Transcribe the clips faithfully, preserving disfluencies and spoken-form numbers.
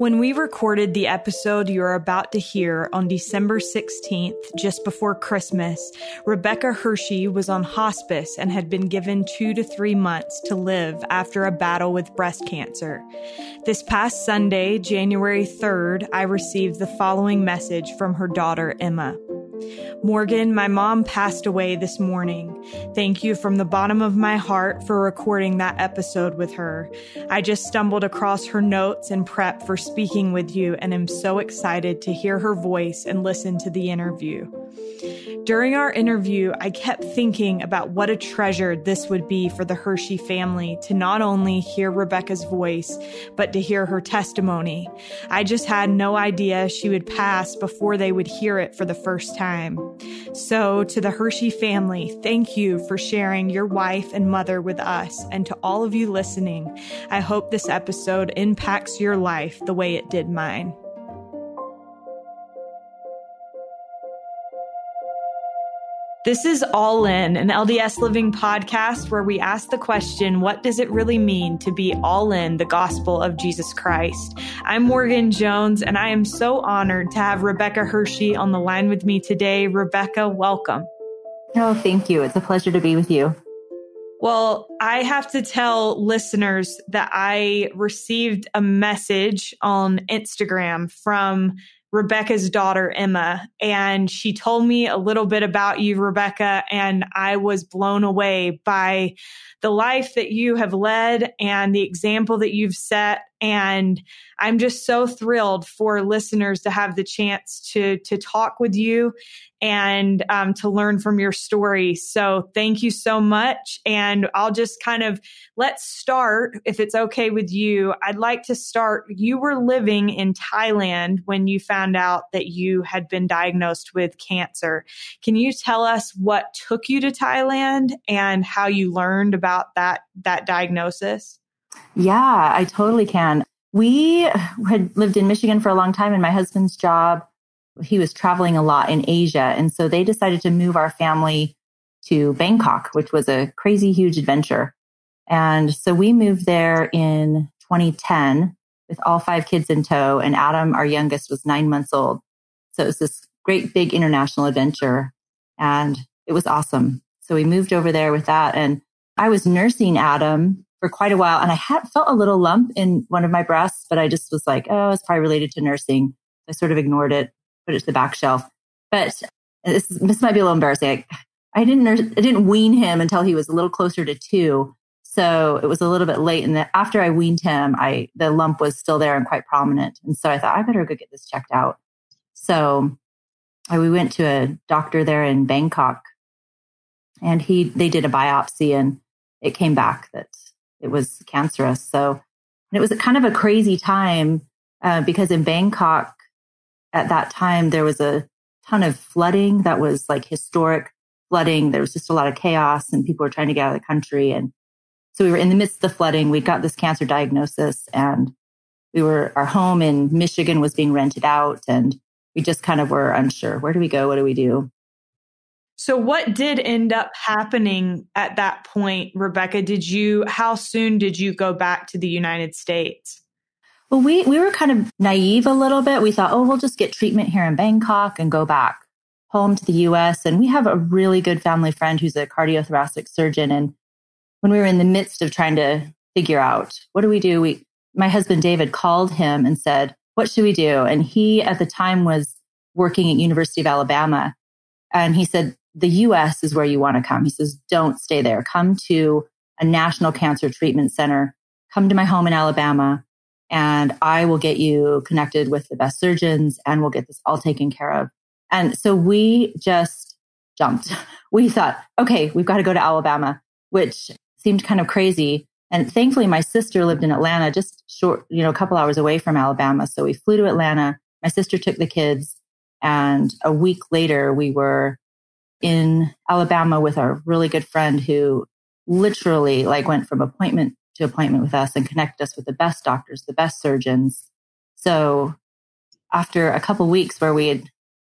When we recorded the episode you're about to hear on December sixteenth, just before Christmas, Rebecca Hirschi was on hospice and had been given two to three months to live after a battle with breast cancer. This past Sunday, January third, I received the following message from her daughter, Emma. Morgan, my mom passed away this morning. Thank you from the bottom of my heart for recording that episode with her. I just stumbled across her notes and prep for speaking with you and am so excited to hear her voice and listen to the interview. During our interview, I kept thinking about what a treasure this would be for the Hirschi family to not only hear Rebecca's voice, but to hear her testimony. I just had no idea she would pass before they would hear it for the first time. So to the Hirschi family, thank you for sharing your wife and mother with us. And to all of you listening, I hope this episode impacts your life the way it did mine. This is All In, an L D S Living podcast where we ask the question, what does it really mean to be all in the gospel of Jesus Christ? I'm Morgan Jones, and I am so honored to have Rebecca Hirschi on the line with me today. Rebecca, welcome. Oh, thank you. It's a pleasure to be with you. Well, I have to tell listeners that I received a message on Instagram from Rebecca's daughter, Emma, and she told me a little bit about you, Rebecca, and I was blown away by the life that you have led and the example that you've set. And I'm just so thrilled for listeners to have the chance to, to talk with you and um, to learn from your story. So thank you so much. And I'll just kind of, let's start, if it's okay with you. I'd like to start, you were living in Thailand when you found out that you had been diagnosed with cancer. Can you tell us what took you to Thailand and how you learned about that, that diagnosis? Yeah, I totally can. We had lived in Michigan for a long time, and my husband's job, he was traveling a lot in Asia. And so they decided to move our family to Bangkok, which was a crazy, huge adventure. And so we moved there in twenty ten with all five kids in tow. And Adam, our youngest, was nine months old. So it was this great, big international adventure. And it was awesome. So we moved over there with that. And I was nursing Adam for quite a while. And I had felt a little lump in one of my breasts, but I just was like, oh, it's probably related to nursing. I sort of ignored it, put it to the back shelf. But this, this might be a little embarrassing. I, I didn't nurse, I didn't wean him until he was a little closer to two. So it was a little bit late. And then after I weaned him, I the lump was still there and quite prominent. And so I thought, I better go get this checked out. So I, we went to a doctor there in Bangkok, and he they did a biopsy, and it came back that it was cancerous. So, and it was kind of a crazy time uh, because in Bangkok at that time, there was a ton of flooding that was like historic flooding. There was just a lot of chaos, and people were trying to get out of the country. And so we were in the midst of the flooding. We got this cancer diagnosis, and we were, our home in Michigan was being rented out, and we just kind of were unsure. Where do we go? What do we do? So what did end up happening at that point, Rebecca? Did you, how soon did you go back to the United States? Well, we, we were kind of naive a little bit. We thought, oh, we'll just get treatment here in Bangkok and go back home to the U S. And we have a really good family friend who's a cardiothoracic surgeon. And when we were in the midst of trying to figure out, what do we do? We, my husband, David, called him and said, what should we do? And he at the time was working at University of Alabama. And he said, the U S is where you want to come. He says, don't stay there. Come to a national cancer treatment center. Come to my home in Alabama, and I will get you connected with the best surgeons, and we'll get this all taken care of. And so we just jumped. We thought, okay, we've got to go to Alabama, which seemed kind of crazy. And thankfully, my sister lived in Atlanta, just short, you know, a couple hours away from Alabama. So we flew to Atlanta. My sister took the kids, and a week later, we were in Alabama with our really good friend who literally like went from appointment to appointment with us and connected us with the best doctors, the best surgeons. So after a couple of weeks where we had,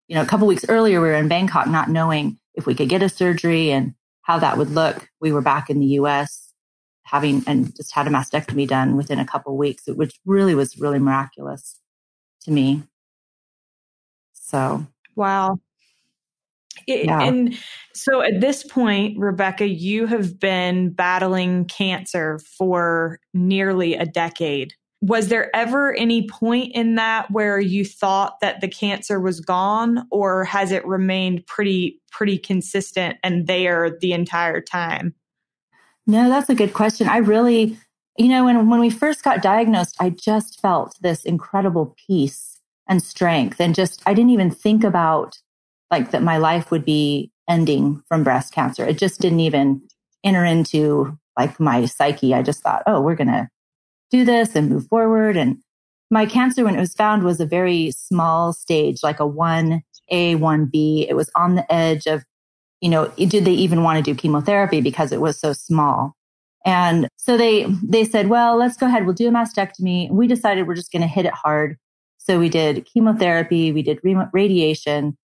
you know, a couple of weeks earlier, we were in Bangkok, not knowing if we could get a surgery and how that would look. We were back in the U S having, and just had a mastectomy done within a couple of weeks, which really was really miraculous. to me. So, wow. It, yeah. And so at this point, Rebecca, you have been battling cancer for nearly a decade. Was there ever any point in that where you thought that the cancer was gone, or has it remained pretty, pretty consistent and there the entire time? No, that's a good question. I really, you know, when, when we first got diagnosed, I just felt this incredible peace and strength, and just, I didn't even think about like that my life would be ending from breast cancer. It just didn't even enter into like my psyche. I just thought, oh, we're going to do this and move forward. And my cancer, when it was found, was a very small stage, like a one A, one B. It was on the edge of, you know, did they even want to do chemotherapy because it was so small? And so they, they said, well, let's go ahead. We'll do a mastectomy. We decided we're just going to hit it hard. So we did chemotherapy, we did radiation.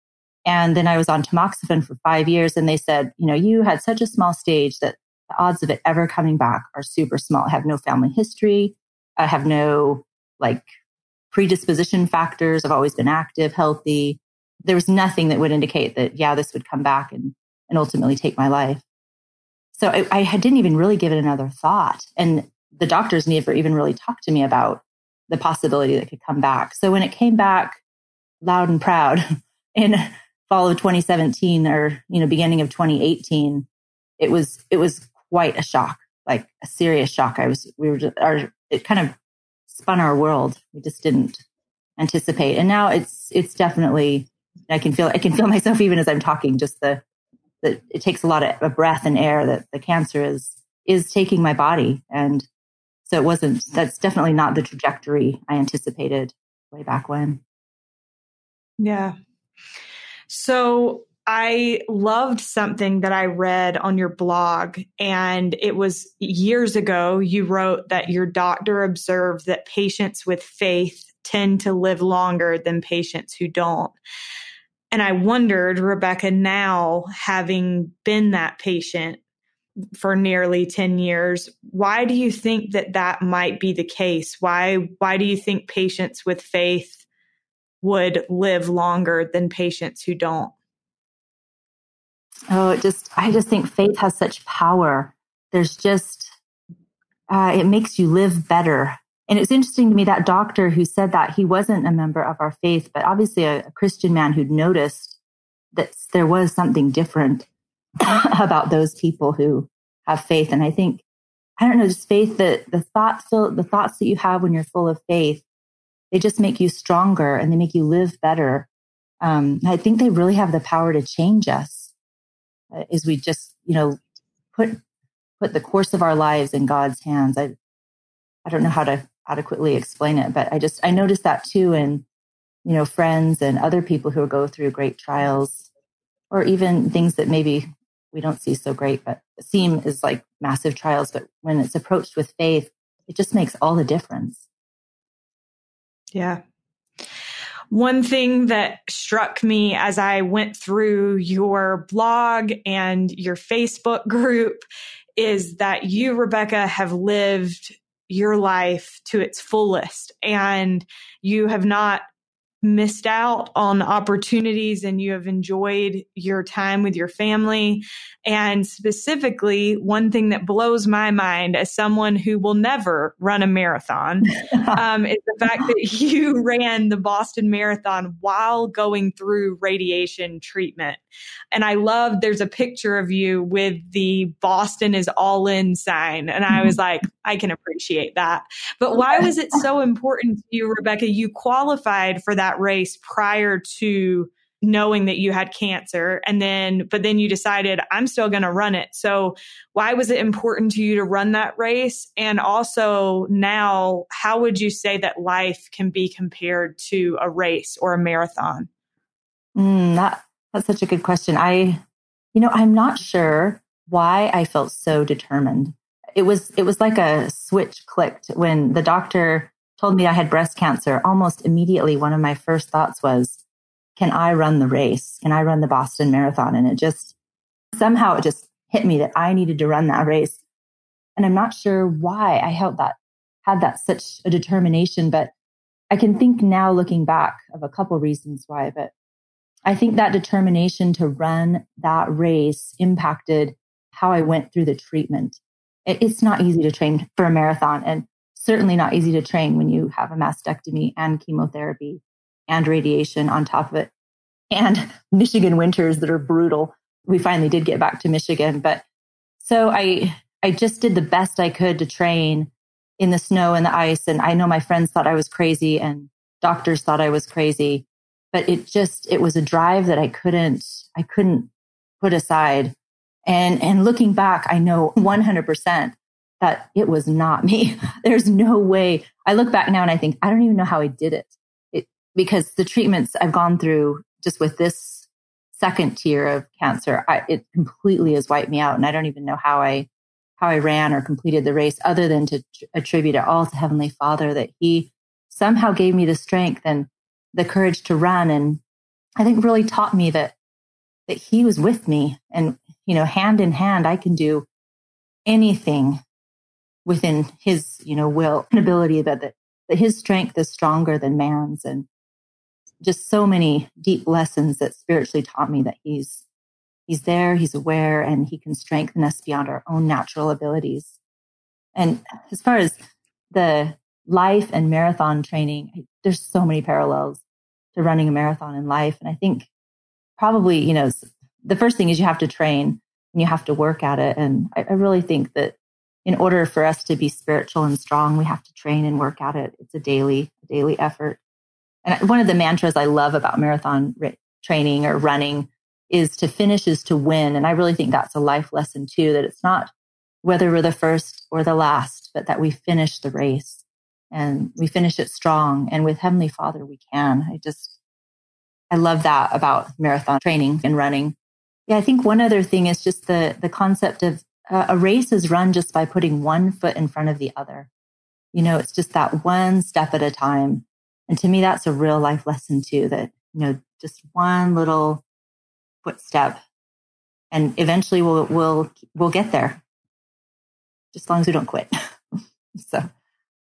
And then I was on tamoxifen for five years. And they said, you know, you had such a small stage that the odds of it ever coming back are super small. I have no family history. I have no like predisposition factors. I've always been active, healthy. There was nothing that would indicate that, yeah, this would come back and, and ultimately take my life. So I, I didn't even really give it another thought. And the doctors never even really talked to me about the possibility that it could come back. So when it came back loud and proud in fall of twenty seventeen, or, you know, beginning of twenty eighteen, it was, it was quite a shock, like a serious shock. I was, we were, just, our, it kind of spun our world. We just didn't anticipate. And now it's, it's definitely, I can feel, I can feel myself even as I'm talking, just the, the it takes a lot of a breath and air that the cancer is, is taking my body. And so it wasn't, that's definitely not the trajectory I anticipated way back when. Yeah. So I loved something that I read on your blog, and it was years ago. You wrote that your doctor observed that patients with faith tend to live longer than patients who don't. And I wondered, Rebecca, now having been that patient for nearly ten years, why do you think that that might be the case? Why, why do you think patients with faith would live longer than patients who don't? Oh, it just, I just think faith has such power. There's just, uh, it makes you live better. And it's interesting to me, that doctor who said that, he wasn't a member of our faith, but obviously a, a Christian man who'd noticed that there was something different about those people who have faith. And I think, I don't know, just faith, that the thoughts, the thoughts that you have when you're full of faith, they just make you stronger and they make you live better. Um, I think they really have the power to change us. Is we just, you know, put put the course of our lives in God's hands. I I don't know how to adequately explain it, but I just, I noticed that too in, you know, friends and other people who go through great trials, or even things that maybe we don't see so great, but seem is like massive trials. But when it's approached with faith, it just makes all the difference. Yeah. One thing that struck me as I went through your blog and your Facebook group is that you, Rebecca, have lived your life to its fullest, and you have not missed out on opportunities, and you have enjoyed your time with your family. And specifically, one thing that blows my mind as someone who will never run a marathon um, is the fact that you ran the Boston Marathon while going through radiation treatment. And I love, there's a picture of you with the Boston is all in sign. And I was like, I can appreciate that. But why was it so important to you, Rebecca? You qualified for that race prior to knowing that you had cancer. And then, but then you decided, I'm still going to run it. So why was it important to you to run that race? And also now, how would you say that life can be compared to a race or a marathon? Mm, that, that's such a good question. I, you know, I'm not sure why I felt so determined. It was, it was like a switch clicked when the doctor told me I had breast cancer. Almost immediately, one of my first thoughts was, can I run the race? Can I run the Boston Marathon? And it just, somehow it just hit me that I needed to run that race. And I'm not sure why I held that, had that such a determination, but I can think now, looking back, of a couple reasons why, but I think that determination to run that race impacted how I went through the treatment. It, it's not easy to train for a marathon, and certainly not easy to train when you have a mastectomy and chemotherapy and radiation on top of it, and Michigan winters that are brutal. We finally did get back to Michigan, but so I I just did the best I could to train in the snow and the ice. And I know my friends thought I was crazy and doctors thought I was crazy, but it just, it was a drive that I couldn't, I couldn't put aside. And, and looking back, I know one hundred percent that it was not me. There's no way. I look back now and I think, I don't even know how I did it. It, because the treatments I've gone through just with this second tier of cancer, I, it completely has wiped me out. And I don't even know how I how I ran or completed the race, other than to attribute it all to Heavenly Father, that he somehow gave me the strength and the courage to run. And I think really taught me that, that he was with me, and, you know, hand in hand, I can do anything within his, you know, will and ability, that, that, that his strength is stronger than man's. And just so many deep lessons that spiritually taught me that he's, He's there, he's aware, and he can strengthen us beyond our own natural abilities. And as far as the life and marathon training, there's so many parallels to running a marathon in life. And I think probably, you know, the first thing is you have to train and you have to work at it. And I, I really think that in order for us to be spiritual and strong, we have to train and work at it. It's a daily, daily effort. And one of the mantras I love about marathon r- training or running is to finish is to win. And I really think that's a life lesson too, that it's not whether we're the first or the last, but that we finish the race and we finish it strong. And with Heavenly Father, we can. I just, I love that about marathon training and running. Yeah, I think one other thing is just the the concept of uh, a race is run just by putting one foot in front of the other. You know, it's just that one step at a time. And to me, that's a real life lesson too, that, you know, just one little footstep, and eventually we'll we'll we'll get there, just as long as we don't quit. So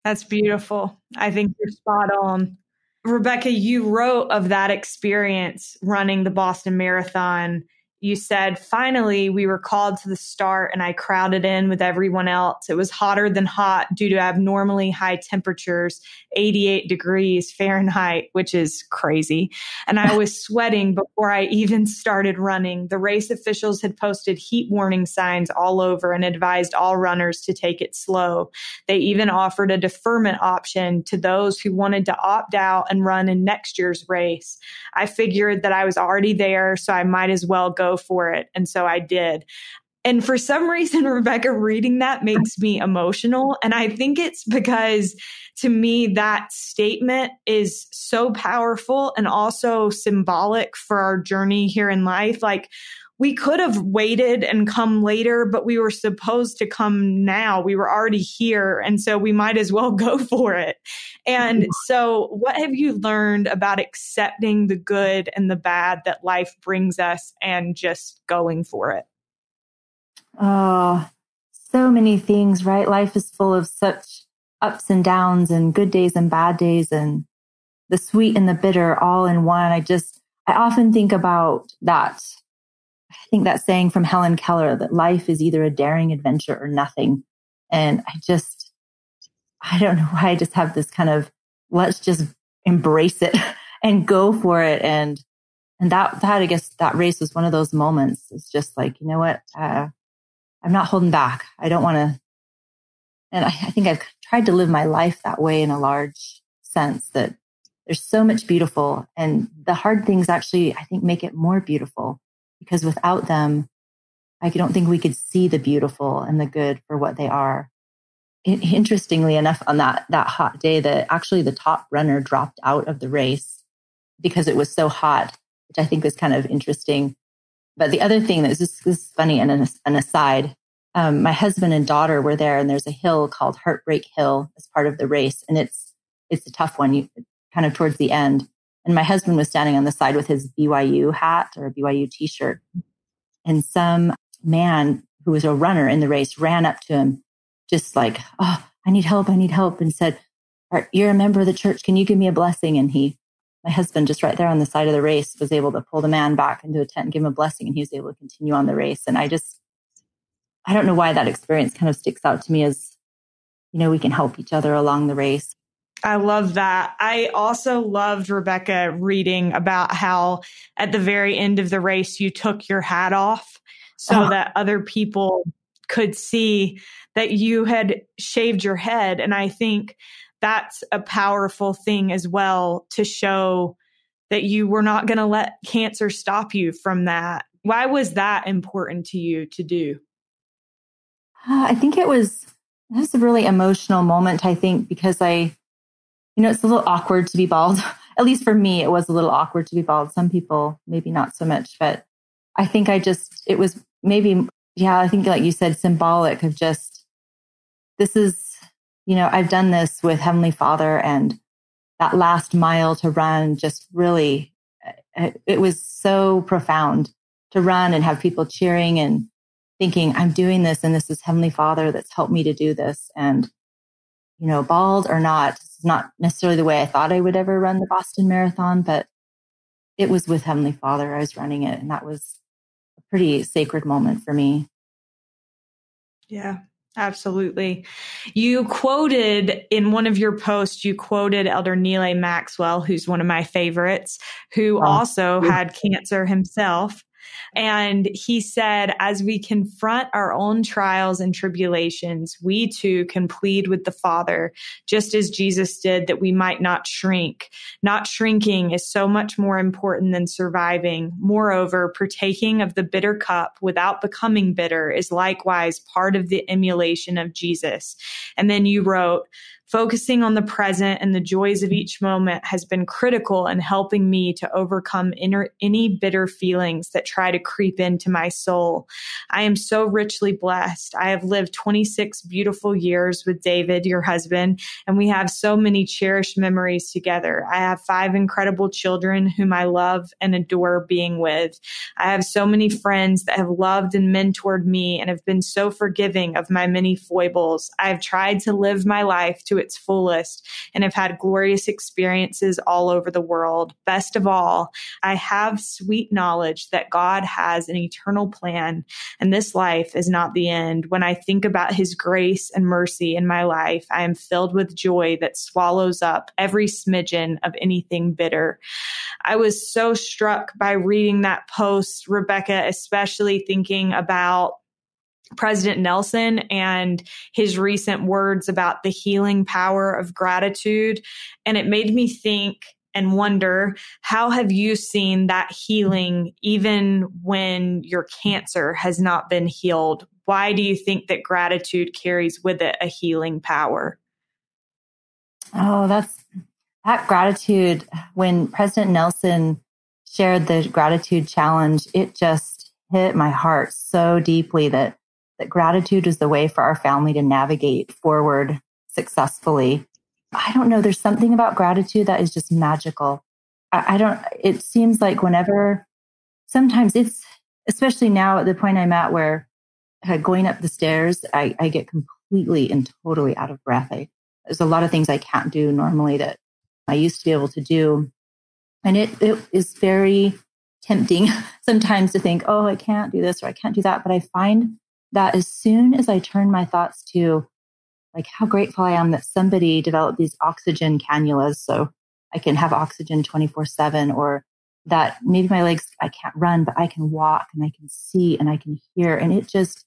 that's beautiful. I think you're spot on, Rebecca. You wrote of that experience running the Boston Marathon. You said, "Finally, we were called to the start, and I crowded in with everyone else. It was hotter than hot due to abnormally high temperatures, eighty-eight degrees Fahrenheit, which is crazy. And I was sweating before I even started running. The race officials had posted heat warning signs all over and advised all runners to take it slow. They even offered a deferment option to those who wanted to opt out and run in next year's race. I figured that I was already there, so I might as well go for it. And so I did." And for some reason, Rebecca, reading that makes me emotional. And I think it's because, to me, that statement is so powerful and also symbolic for our journey here in life. Like, we could have waited and come later, but we were supposed to come now. We were already here. And so we might as well go for it. And so what have you learned about accepting the good and the bad that life brings us and just going for it? Oh, so many things, right? Life is full of such ups and downs and good days and bad days and the sweet and the bitter all in one. I just, I often think about that. I think that saying from Helen Keller, that life is either a daring adventure or nothing. And I just, I don't know why I just have this kind of, let's just embrace it and go for it. And, and that, that, I guess that race was one of those moments. It's just like, you know what? Uh, I'm not holding back. I don't want to. And I, I think I've tried to live my life that way in a large sense, that there's so much beautiful, and the hard things actually, I think, make it more beautiful. Because without them, I don't think we could see the beautiful and the good for what they are. It, interestingly enough, on that, that hot day, that actually the top runner dropped out of the race because it was so hot, which I think was kind of interesting. But the other thing that was just, this is funny and an, an aside, um, my husband and daughter were there, and there's a hill called Heartbreak Hill as part of the race. And it's, it's a tough one, you, kind of towards the end. And my husband was standing on the side with his B Y U hat or a B Y U t-shirt. And some man who was a runner in the race ran up to him, just like, oh, I need help, I need help. And said, Are, you're a member of the church. Can you give me a blessing? And he, my husband, just right there on the side of the race, was able to pull the man back into a tent and give him a blessing. And he was able to continue on the race. And I just, I don't know why that experience kind of sticks out to me as, you know, we can help each other along the race. I love that. I also loved, Rebecca, reading about how at the very end of the race, you took your hat off so uh-huh. that other people could see that you had shaved your head. And I think that's a powerful thing as well, to show that you were not going to let cancer stop you from that. Why was that important to you to do? Uh, I think it was, it was a really emotional moment, I think, because I, you know, it's a little awkward to be bald. At least for me, it was a little awkward to be bald. Some people, maybe not so much, but I think I just, it was maybe, yeah, I think like you said, symbolic of just, this is, you know, I've done this with Heavenly Father, and that last mile to run just really, it was so profound to run and have people cheering and thinking, I'm doing this, and this is Heavenly Father that's helped me to do this. And, you know, bald or not, it's not necessarily the way I thought I would ever run the Boston Marathon, but it was with Heavenly Father I was running it. And that was a pretty sacred moment for me. Yeah, absolutely. You quoted in one of your posts, you quoted Elder Neal A. Maxwell, who's one of my favorites, who oh, also yeah. had cancer himself. And he said, as we confront our own trials and tribulations, we too can plead with the Father, just as Jesus did, that we might not shrink. Not shrinking is so much more important than surviving. Moreover, partaking of the bitter cup without becoming bitter is likewise part of the emulation of Jesus. And then you wrote, focusing on the present and the joys of each moment has been critical in helping me to overcome inner, any bitter feelings that try to creep into my soul. I am so richly blessed. I have lived twenty-six beautiful years with David, your husband, and we have so many cherished memories together. I have five incredible children whom I love and adore being with. I have so many friends that have loved and mentored me and have been so forgiving of my many foibles. I have tried to live my life to its fullest and have had glorious experiences all over the world. Best of all, I have sweet knowledge that God has an eternal plan and this life is not the end. When I think about his grace and mercy in my life, I am filled with joy that swallows up every smidgen of anything bitter. I was so struck by reading that post, Rebecca, especially thinking about President Nelson and his recent words about the healing power of gratitude. And it made me think and wonder, how have you seen that healing even when your cancer has not been healed? Why do you think that gratitude carries with it a healing power? Oh, that's that gratitude. When President Nelson shared the gratitude challenge, it just hit my heart so deeply that that gratitude is the way for our family to navigate forward successfully. I don't know. There's something about gratitude that is just magical. I, I don't, it seems like whenever, sometimes it's, especially now at the point I'm at where uh, going up the stairs, I, I get completely and totally out of breath. I, there's a lot of things I can't do normally that I used to be able to do. And it it is very tempting sometimes to think, oh, I can't do this or I can't do that. But I find that as soon as I turn my thoughts to like how grateful I am that somebody developed these oxygen cannulas so I can have oxygen twenty-four seven, or that maybe my legs, I can't run, but I can walk and I can see and I can hear. And it just,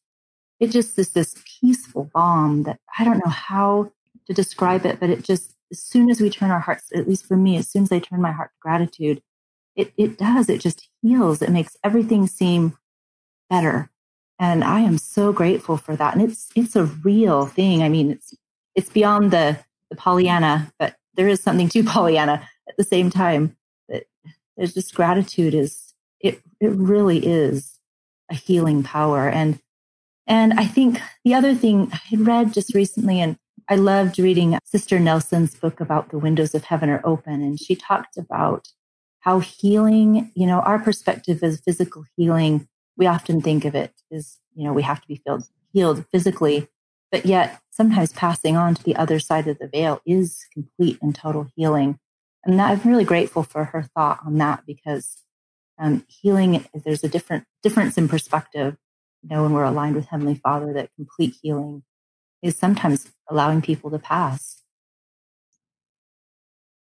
it just is this peaceful balm that I don't know how to describe it, but it just, as soon as we turn our hearts, at least for me, as soon as I turn my heart to gratitude, it it does, it just heals. It makes everything seem better. And I am so grateful for that. And it's it's a real thing. I mean, it's it's beyond the, the Pollyanna, but there is something to Pollyanna at the same time. That there's just gratitude is it it really is a healing power. And and I think the other thing I had read just recently, and I loved reading Sister Nelson's book about the windows of heaven are open, and she talked about how healing, you know, our perspective is physical healing. We often think of it as, you know, we have to be healed, healed physically, but yet sometimes passing on to the other side of the veil is complete and total healing. And that, I'm really grateful for her thought on that, because um, healing, there's a different difference in perspective, you know, when we're aligned with Heavenly Father, that complete healing is sometimes allowing people to pass.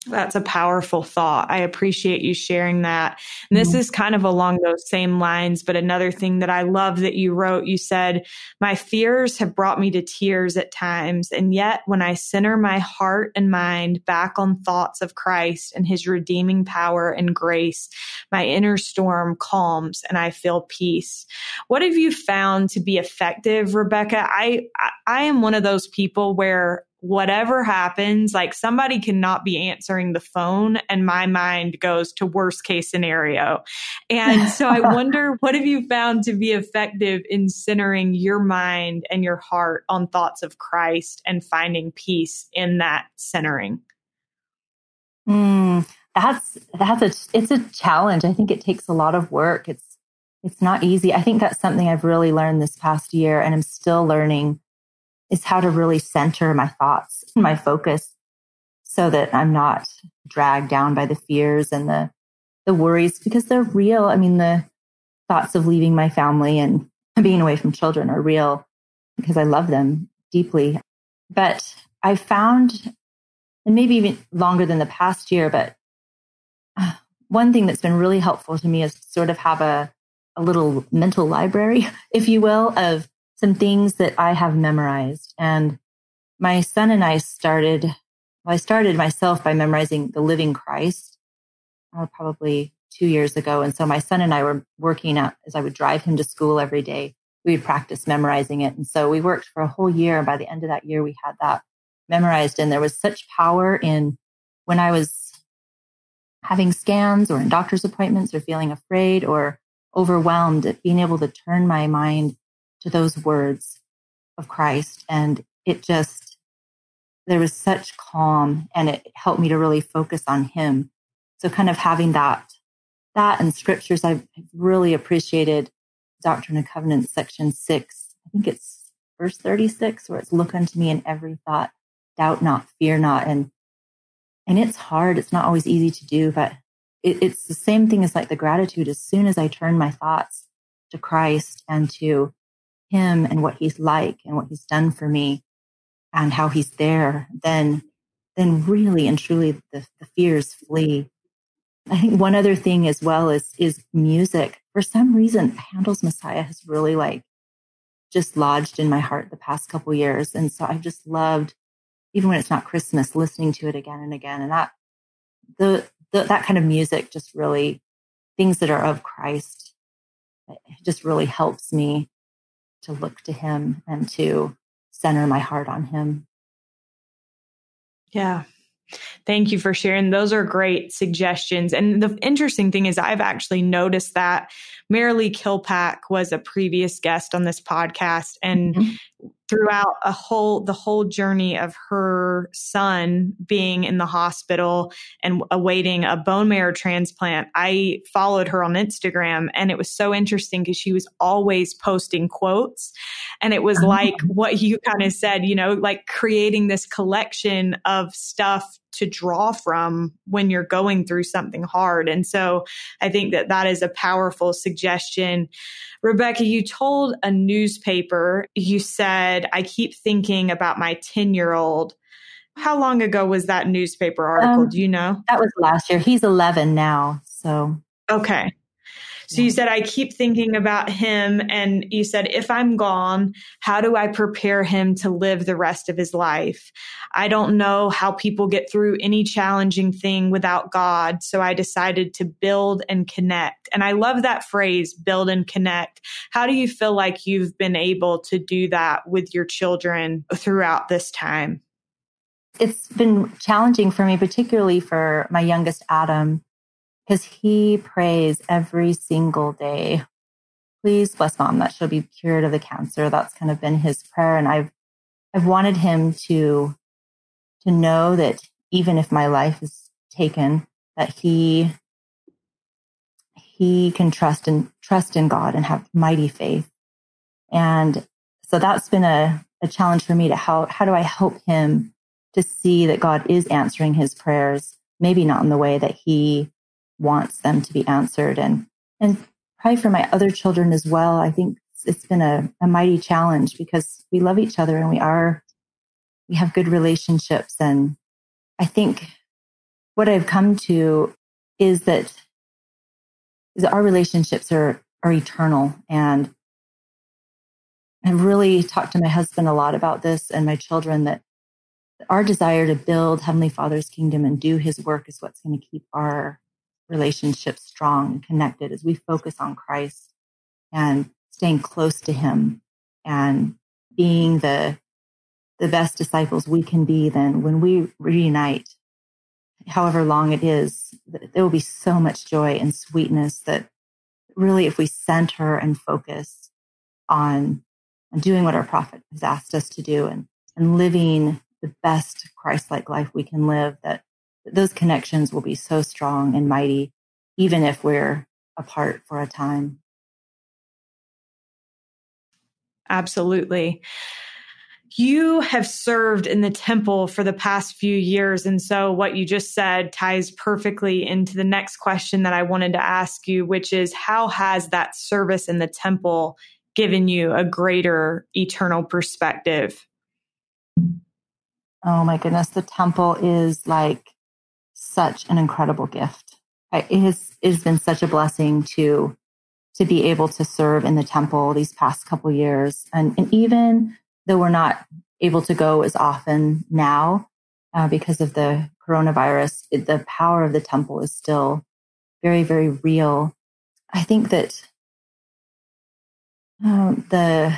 That's a powerful thought. I appreciate you sharing that. And this mm-hmm. is kind of along those same lines, but another thing that I love that you wrote, you said, "My fears have brought me to tears at times. And yet when I center my heart and mind back on thoughts of Christ and his redeeming power and grace, my inner storm calms and I feel peace." What have you found to be effective, Rebecca? I, I, I am one of those people where whatever happens, like somebody cannot be answering the phone and my mind goes to worst case scenario. And so I wonder, what have you found to be effective in centering your mind and your heart on thoughts of Christ and finding peace in that centering? Mm, that's, that's a, it's a challenge. I think it takes a lot of work. It's, it's not easy. I think that's something I've really learned this past year, and I'm still learning, is how to really center my thoughts and my focus so that I'm not dragged down by the fears and the the worries, because they're real. I mean, the thoughts of leaving my family and being away from children are real because I love them deeply. But I found, and maybe even longer than the past year, but one thing that's been really helpful to me is to sort of have a, a little mental library, if you will, of some things that I have memorized. And my son and I started, well, I started myself by memorizing The Living Christ uh, probably two years ago. And so my son and I were working out, as I would drive him to school every day, we would practice memorizing it. And so we worked for a whole year. And by the end of that year, we had that memorized. And there was such power in when I was having scans or in doctor's appointments or feeling afraid or overwhelmed, at being able to turn my mind to those words of Christ. And it just, there was such calm, and it helped me to really focus on him. So kind of having that, that and scriptures, I've really appreciated Doctrine and Covenants, section six, I think it's verse thirty-six, where it's, "Look unto me in every thought, doubt not, fear not." And, and it's hard. It's not always easy to do, but it, it's the same thing as like the gratitude. As soon as I turn my thoughts to Christ and to him and what he's like and what he's done for me and how he's there, then then really and truly the, the fears flee. I think one other thing as well is is music. For some reason, Handel's Messiah has really like just lodged in my heart the past couple years. And so I've just loved, even when it's not Christmas, listening to it again and again. And that the, the that kind of music just really, things that are of Christ, it just really helps me to look to him and to center my heart on him. Yeah. Thank you for sharing. Those are great suggestions. And the interesting thing is I've actually noticed that Marilee Kilpack was a previous guest on this podcast, and mm-hmm. throughout a whole, the whole journey of her son being in the hospital and awaiting a bone marrow transplant, I followed her on Instagram, and it was so interesting because she was always posting quotes. And it was like what you kind of said, you know, like creating this collection of stuff to draw from when you're going through something hard. And so I think that that is a powerful suggestion. Rebecca, you told a newspaper, you said, "I keep thinking about my ten year old. How long ago was that newspaper article? Um, Do you know? That was last year. He's eleven now. So. Okay. So you said, "I keep thinking about him." And you said, "If I'm gone, how do I prepare him to live the rest of his life? I don't know how people get through any challenging thing without God. So I decided to build and connect." And I love that phrase, build and connect. How do you feel like you've been able to do that with your children throughout this time? It's been challenging for me, particularly for my youngest, Adam, because he prays every single day, "Please bless mom that she'll be cured of the cancer." That's kind of been his prayer. And I've I've wanted him to to know that even if my life is taken, that he he can trust and trust in God and have mighty faith. And so that's been a a challenge for me to how, how do I help him to see that God is answering his prayers, maybe not in the way that he wants them to be answered, and, and pray for my other children as well. I think it's been a, a mighty challenge because we love each other and we are, we have good relationships. And I think what I've come to is that, is that our relationships are, are eternal. And I've really talked to my husband a lot about this and my children, that our desire to build Heavenly Father's kingdom and do his work is what's going to keep our relationships strong and connected as we focus on Christ and staying close to him and being the the best disciples we can be. Then when we reunite, however long it is, there will be so much joy and sweetness that really, if we center and focus on, on doing what our prophet has asked us to do and, and living the best Christ-like life we can live, that those connections will be so strong and mighty, even if we're apart for a time. Absolutely. You have served in the temple for the past few years. And so what you just said ties perfectly into the next question that I wanted to ask you, which is, how has that service in the temple given you a greater eternal perspective? Oh my goodness. The temple is like such an incredible gift. It has, it has been such a blessing to, to be able to serve in the temple these past couple years. And, and even though we're not able to go as often now uh, because of the coronavirus, it, the power of the temple is still very, very real. I think that um, the,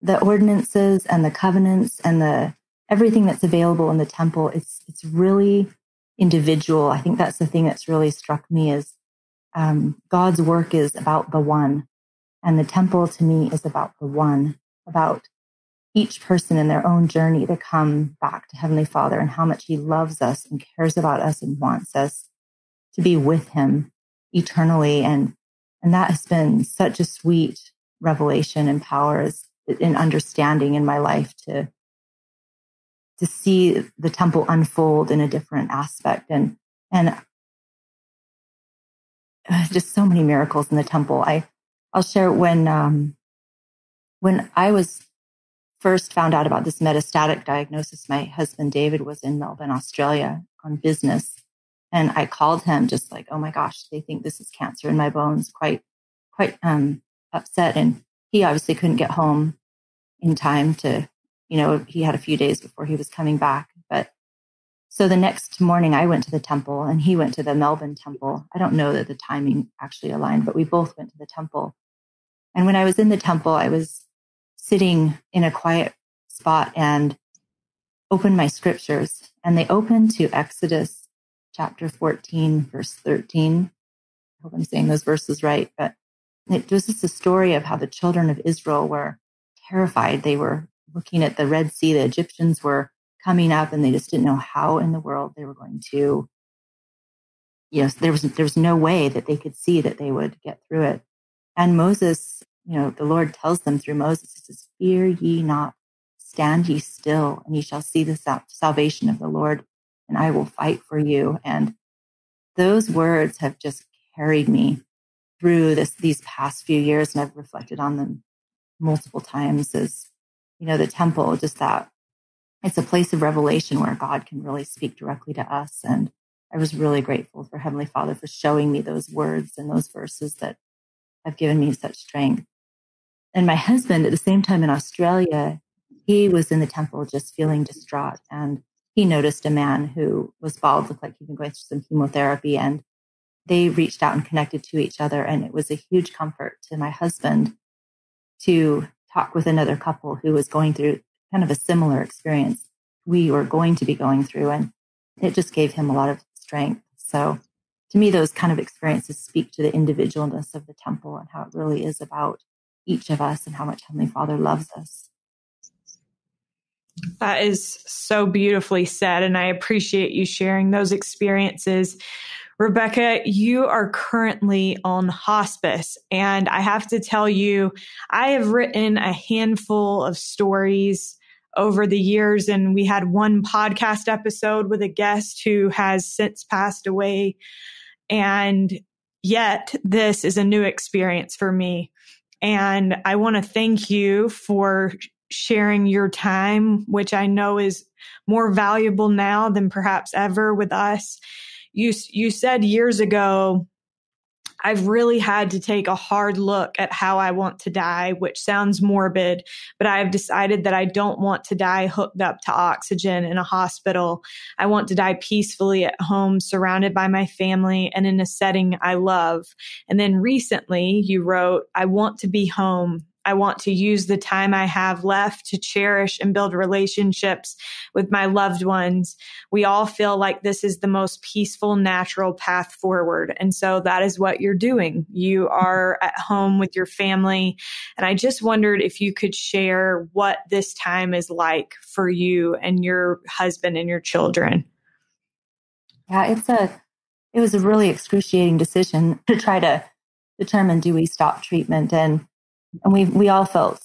the ordinances and the covenants and the everything that's available in the temple, it's it's really individual. I think that's the thing that's really struck me is um, God's work is about the one. And the temple to me is about the one, about each person in their own journey to come back to Heavenly Father and how much he loves us and cares about us and wants us to be with him eternally. And, and that has been such a sweet revelation and power and understanding in my life to to see the temple unfold in a different aspect. And and just so many miracles in the temple. I, I'll share when, um, when I was first found out about this metastatic diagnosis, my husband David was in Melbourne, Australia on business. And I called him just like, oh my gosh, they think this is cancer in my bones, quite, quite um, upset. And he obviously couldn't get home in time to, you know, he had a few days before he was coming back. But so the next morning I went to the temple and he went to the Melbourne temple. I don't know that the timing actually aligned, but we both went to the temple. And when I was in the temple, I was sitting in a quiet spot and opened my scriptures, and they opened to Exodus chapter fourteen, verse thirteen. I hope I'm saying those verses right, but it was just a story of how the children of Israel were terrified. They were looking at the Red Sea, the Egyptians were coming up, and they just didn't know how in the world they were going to, you know, there was, there was no way that they could see that they would get through it. And Moses, you know, the Lord tells them through Moses, he says, fear ye not, stand ye still, and ye shall see the sal- salvation of the Lord, and I will fight for you. And those words have just carried me through this, these past few years. And I've reflected on them multiple times as, you know, the temple, just that it's a place of revelation where God can really speak directly to us. And I was really grateful for Heavenly Father for showing me those words and those verses that have given me such strength. And my husband, at the same time in Australia, he was in the temple just feeling distraught. And he noticed a man who was bald, looked like he'd been going through some chemotherapy. And they reached out and connected to each other. And it was a huge comfort to my husband to talk with another couple who was going through kind of a similar experience we were going to be going through. And it just gave him a lot of strength. So to me, those kind of experiences speak to the individualness of the temple and how it really is about each of us and how much Heavenly Father loves us. That is so beautifully said. And I appreciate you sharing those experiences. Rebecca, you are currently on hospice, and I have to tell you, I have written a handful of stories over the years, and we had one podcast episode with a guest who has since passed away, and yet this is a new experience for me. And I want to thank you for sharing your time, which I know is more valuable now than perhaps ever with us. You you said years ago, I've really had to take a hard look at how I want to die, which sounds morbid, but I've decided that I don't want to die hooked up to oxygen in a hospital. I want to die peacefully at home, surrounded by my family and in a setting I love. And then recently you wrote, I want to be home. I want to use the time I have left to cherish and build relationships with my loved ones. We all feel like this is the most peaceful, natural path forward. And so that is what you're doing. You are at home with your family. And I just wondered if you could share what this time is like for you and your husband and your children. Yeah, it's a, it was a really excruciating decision to try to determine, do we stop treatment? And And we we all felt,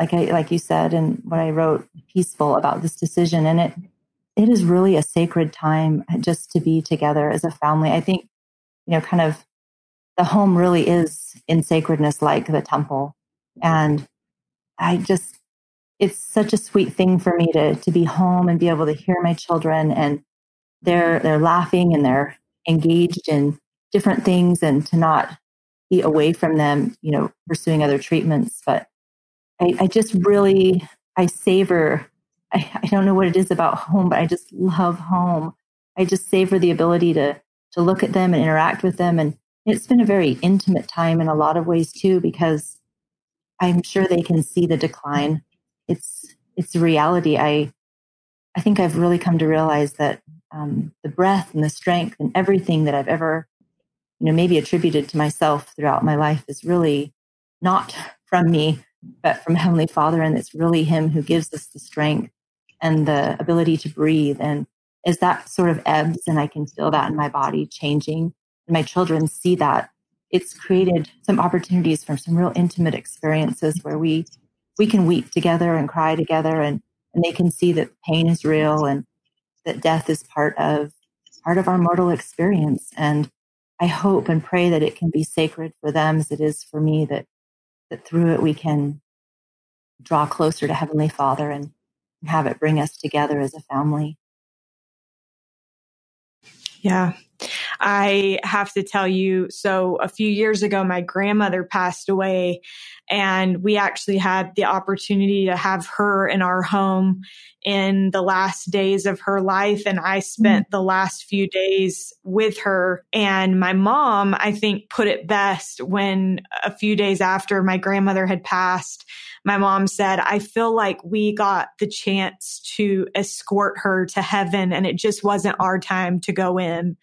like I like you said, and what I wrote, peaceful about this decision. And it it is really a sacred time just to be together as a family. I think, you know, kind of the home really is in sacredness like the temple. And I just, it's such a sweet thing for me to to be home and be able to hear my children, and they're they're laughing and they're engaged in different things, and to not be away from them, you know, pursuing other treatments. But I, I just really, I savor, I, I don't know what it is about home, but I just love home. I just savor the ability to to look at them and interact with them. And it's been a very intimate time in a lot of ways too, because I'm sure they can see the decline. It's it's a reality. I I think I've really come to realize that um, the breath and the strength and everything that I've ever, you know, maybe attributed to myself throughout my life is really not from me, but from Heavenly Father. And it's really Him who gives us the strength and the ability to breathe. And as that sort of ebbs, and I can feel that in my body changing, and my children see that, it's created some opportunities for some real intimate experiences where we we can weep together and cry together, and, and they can see that pain is real and that death is part of part of our mortal experience. And I hope and pray that it can be sacred for them as it is for me, that that through it we can draw closer to Heavenly Father and have it bring us together as a family. Yeah, I have to tell you, so a few years ago, my grandmother passed away, and we actually had the opportunity to have her in our home in the last days of her life. And I spent mm-hmm. the last few days with her. And my mom, I think, put it best when a few days after my grandmother had passed, my mom said, I feel like we got the chance to escort her to heaven, and it just wasn't our time to go in.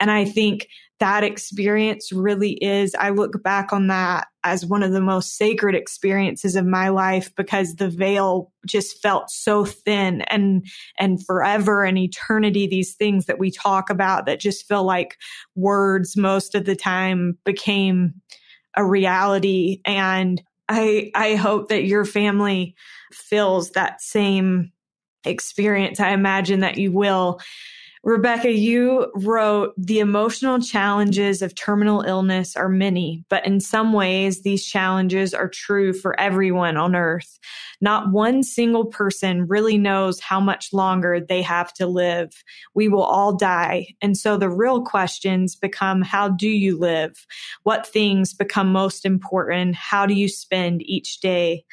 And I think that experience really is, I look back on that as one of the most sacred experiences of my life, because the veil just felt so thin, and and forever and eternity, these things that we talk about that just feel like words most of the time became a reality. And I I hope that your family feels that same experience. I imagine that you will. Rebecca, you wrote, the emotional challenges of terminal illness are many, but in some ways, these challenges are true for everyone on earth. Not one single person really knows how much longer they have to live. We will all die. And so the real questions become, how do you live? What things become most important? How do you spend each day?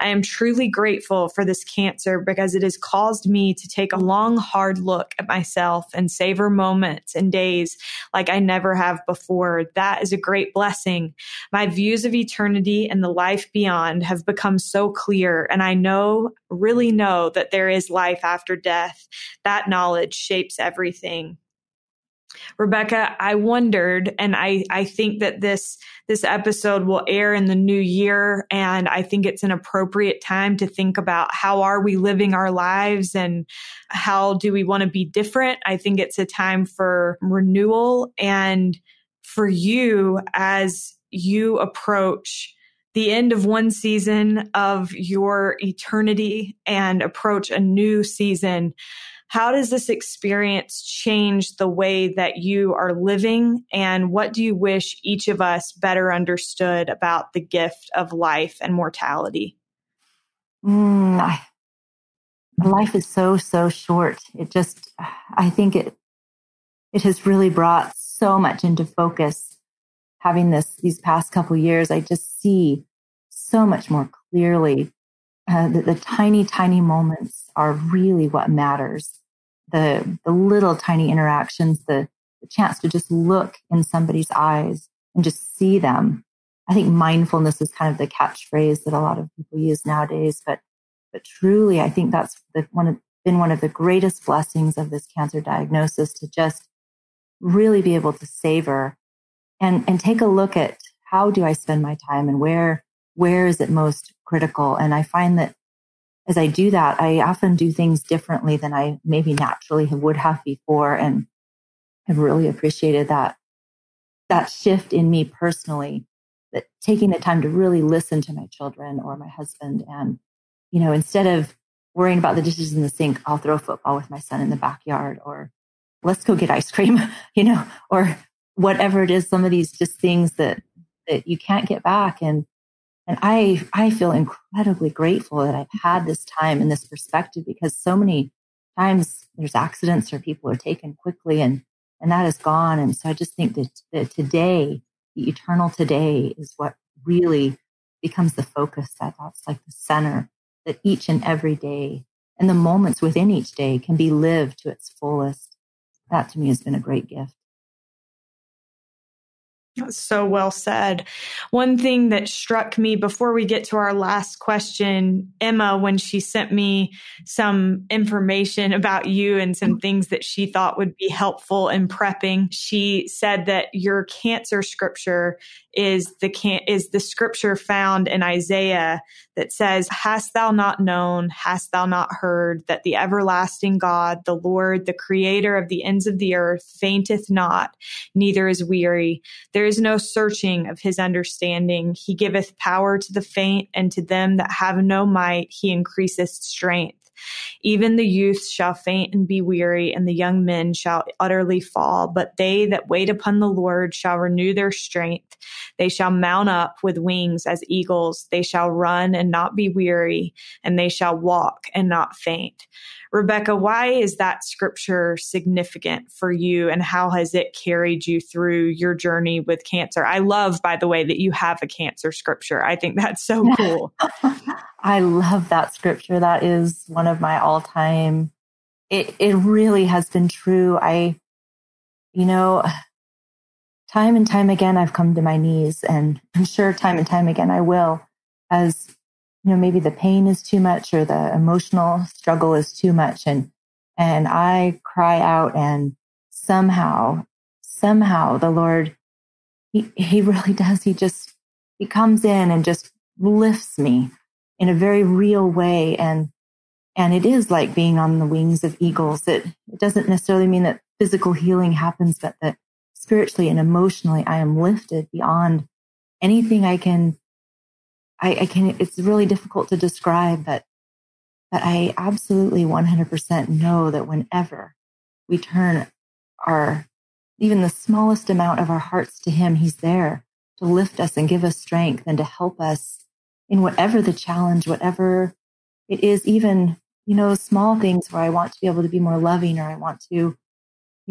I am truly grateful for this cancer because it has caused me to take a long, hard look at myself and savor moments and days like I never have before. That is a great blessing. My views of eternity and the life beyond have become so clear, and I know, really know, that there is life after death. That knowledge shapes everything. Rebecca, I wondered, and I, I think that this, this episode will air in the new year. And I think it's an appropriate time to think about how are we living our lives and how do we want to be different? I think it's a time for renewal. And for you, as you approach the end of one season of your eternity and approach a new season, how does this experience change the way that you are living? And what do you wish each of us better understood about the gift of life and mortality? Mm, I, life is so, so short. It just, I think it, it has really brought so much into focus. Having this, these past couple years, I just see so much more clearly Uh, the, the tiny, tiny moments are really what matters. The the little tiny interactions, the, the chance to just look in somebody's eyes and just see them. I think mindfulness is kind of the catchphrase that a lot of people use nowadays. But but truly, I think that's the, one of, been one of the greatest blessings of this cancer diagnosis, to just really be able to savor and and take a look at how do I spend my time and where where is it most critical. And I find that as I do that, I often do things differently than I maybe naturally would have before. And I've really appreciated that, that shift in me personally, that taking the time to really listen to my children or my husband. And, you know, instead of worrying about the dishes in the sink, I'll throw football with my son in the backyard, or let's go get ice cream, you know, or whatever it is, some of these just things that, that you can't get back. And And I I feel incredibly grateful that I've had this time and this perspective, because so many times there's accidents or people are taken quickly and, and that is gone. And so I just think that, that today, the eternal today, is what really becomes the focus. That that's like the center, that each and every day and the moments within each day can be lived to its fullest. That to me has been a great gift. That's so well said. One thing that struck me before we get to our last question, Emma, when she sent me some information about you and some things that she thought would be helpful in prepping, she said that your cancer scripture is the can- is the scripture found in Isaiah that says, "Hast thou not known, hast thou not heard, that the everlasting God, the Lord, the creator of the ends of the earth, fainteth not, neither is weary. There is no searching of his understanding. He giveth power to the faint, and to them that have no might he increaseth strength. Even the youth shall faint and be weary, and the young men shall utterly fall. But they that wait upon the Lord shall renew their strength. They shall mount up with wings as eagles. They shall run and not be weary, and they shall walk and not faint." Rebecca, why is that scripture significant for you, and how has it carried you through your journey with cancer? I love, by the way, that you have a cancer scripture. I think that's so cool. I love that scripture. That is one of my all time. It it really has been true. I, you know, time and time again, I've come to my knees, and I'm sure time and time again, I will, as, you know, maybe the pain is too much or the emotional struggle is too much. And, and I cry out, and somehow, somehow the Lord, he, he really does. He just, he comes in and just lifts me in a very real way. And, and it is like being on the wings of eagles. It, it doesn't necessarily mean that physical healing happens, but that spiritually and emotionally, I am lifted beyond anything I can, I, I can, it's really difficult to describe, but, but I absolutely one hundred percent know that whenever we turn our, even the smallest amount of our hearts to him, he's there to lift us and give us strength and to help us in whatever the challenge, whatever it is, even, you know, small things where I want to be able to be more loving, or I want to, you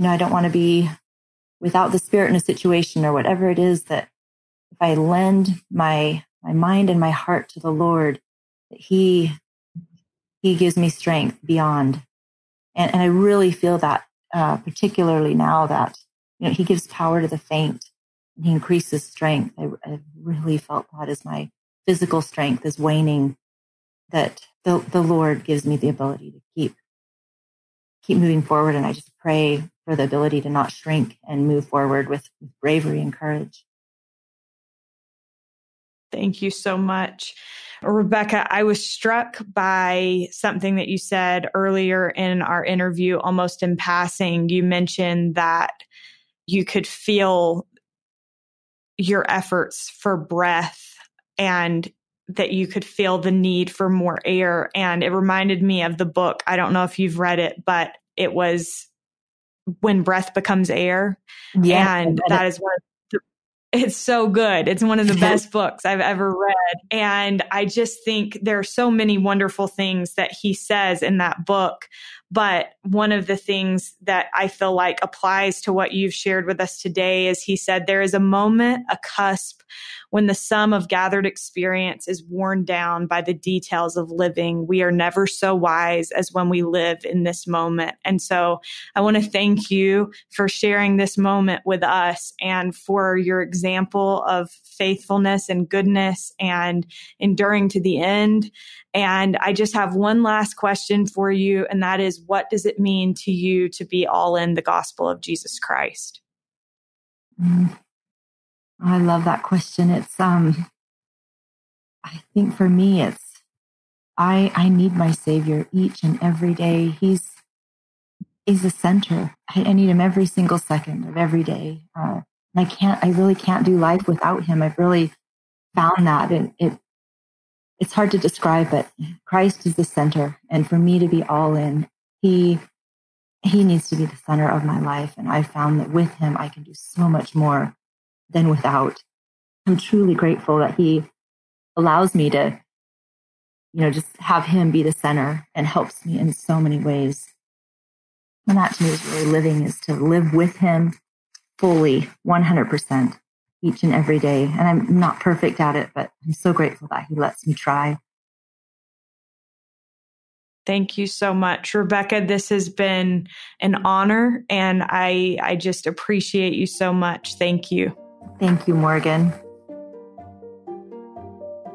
know, I don't want to be without the Spirit in a situation, or whatever it is, that if I lend my, my mind and my heart to the Lord, that he, he gives me strength beyond. And, and I really feel that, uh, particularly now that, you know, he gives power to the faint and he increases strength. I, I really felt that as my physical strength is waning, that the, the Lord gives me the ability to keep keep moving forward. And I just pray for the ability to not shrink and move forward with bravery and courage. Thank you so much. Rebecca, I was struck by something that you said earlier in our interview, almost in passing. You mentioned that you could feel your efforts for breath and that you could feel the need for more air. And it reminded me of the book. I don't know if you've read it, but it was When Breath Becomes Air. Yeah, and that is one of the, it's so good. It's one of the best books I've ever read. And I just think there are so many wonderful things that he says in that book. But one of the things that I feel like applies to what you've shared with us today is he said, there is a moment, a cusp, when the sum of gathered experience is worn down by the details of living. We are never so wise as when we live in this moment. And so I want to thank you for sharing this moment with us and for your example of faithfulness and goodness and enduring to the end. And I just have one last question for you, and that is, what does it mean to you to be all in the gospel of Jesus Christ? Mm. I love that question. It's, um, I think for me, it's, I, I need my Savior each and every day. He's, he's the center. I, I need him every single second of every day. Uh, and I can't, I really can't do life without him. I've really found that, and it, it's hard to describe, but Christ is the center. And for me to be all in, he, he needs to be the center of my life. And I found that with him, I can do so much more than without. I'm truly grateful that he allows me to, you know, just have him be the center and helps me in so many ways. And that to me is really living, is to live with him fully, one hundred percent, each and every day. And I'm not perfect at it, but I'm so grateful that he lets me try. Thank you so much, Rebecca. This has been an honor, and I, I just appreciate you so much. Thank you. Thank you, Morgan.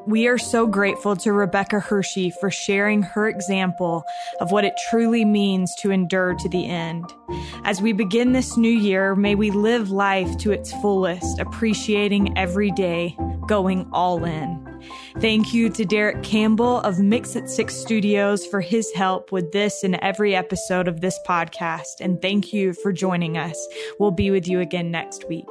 We are so grateful to Rebecca Hirschi for sharing her example of what it truly means to endure to the end. As we begin this new year, may we live life to its fullest, appreciating every day, going all in. Thank you to Derek Campbell of Mix at Six Studios for his help with this and every episode of this podcast. And thank you for joining us. We'll be with you again next week.